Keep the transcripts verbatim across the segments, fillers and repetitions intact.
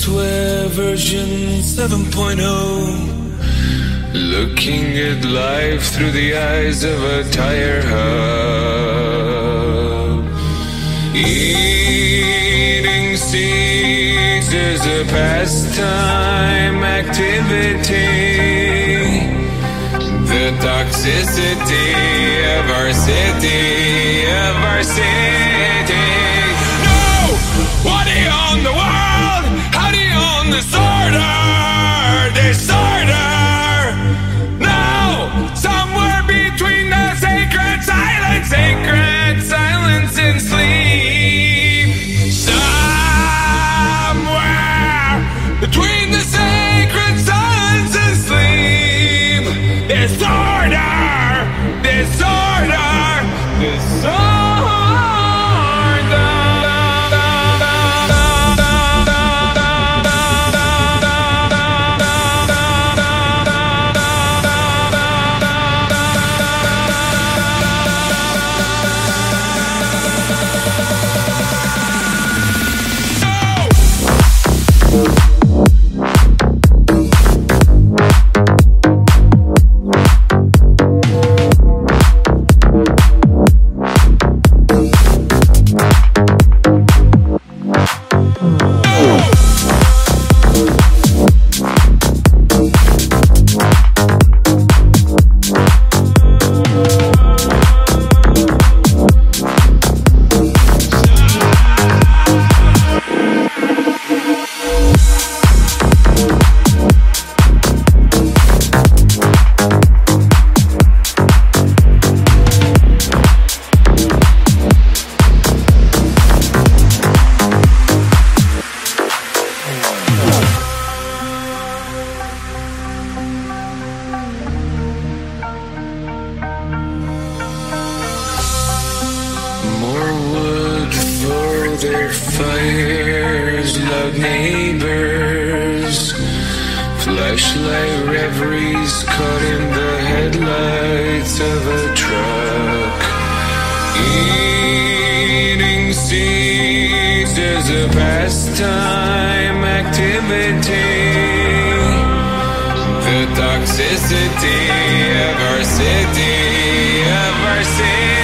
software version seven point oh, looking at life through the eyes of a tire hub. Eating seeds is a pastime activity. The toxicity of our city, of our city. What do you own the world? How do you own this order? This order? Now, somewhere between the sacred silence, sacred silence and sleep. Somewhere between the sacred silence and sleep. This order, this order, this order. Their fires, loud neighbors, flashlight reveries caught in the headlights of a truck. Eating seeds is a pastime activity. The toxicity of our city, of our city.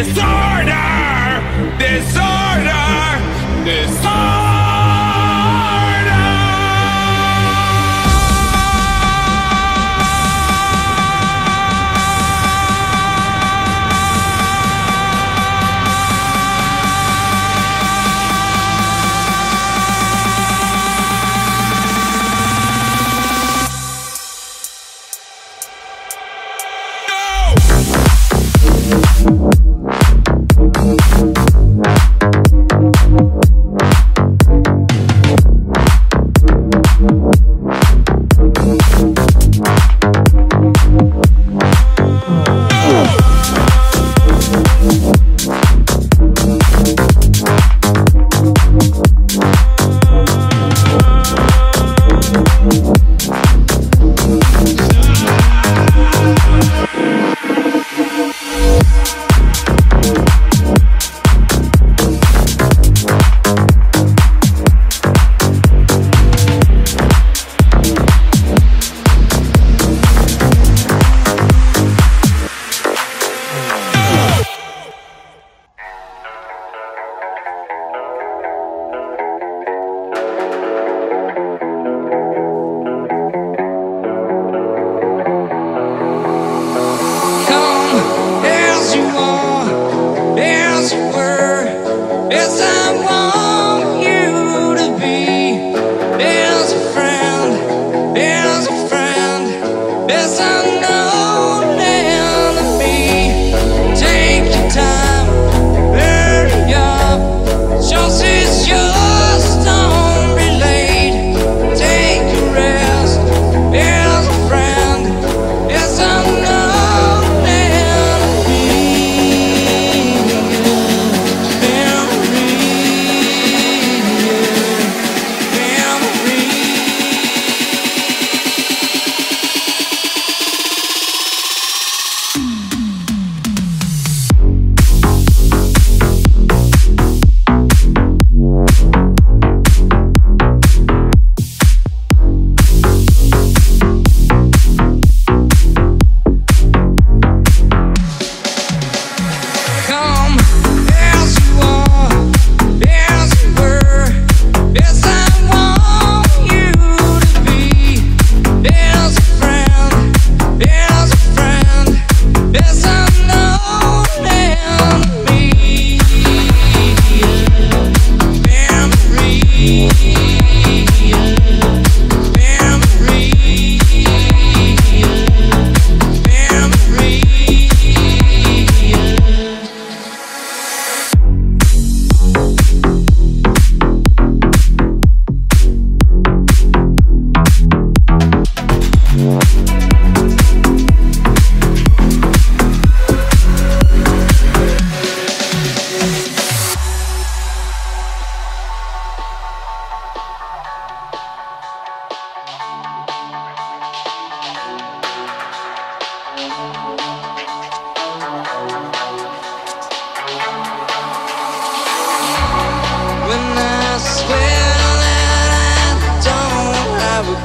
Disorder! Disorder!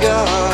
God.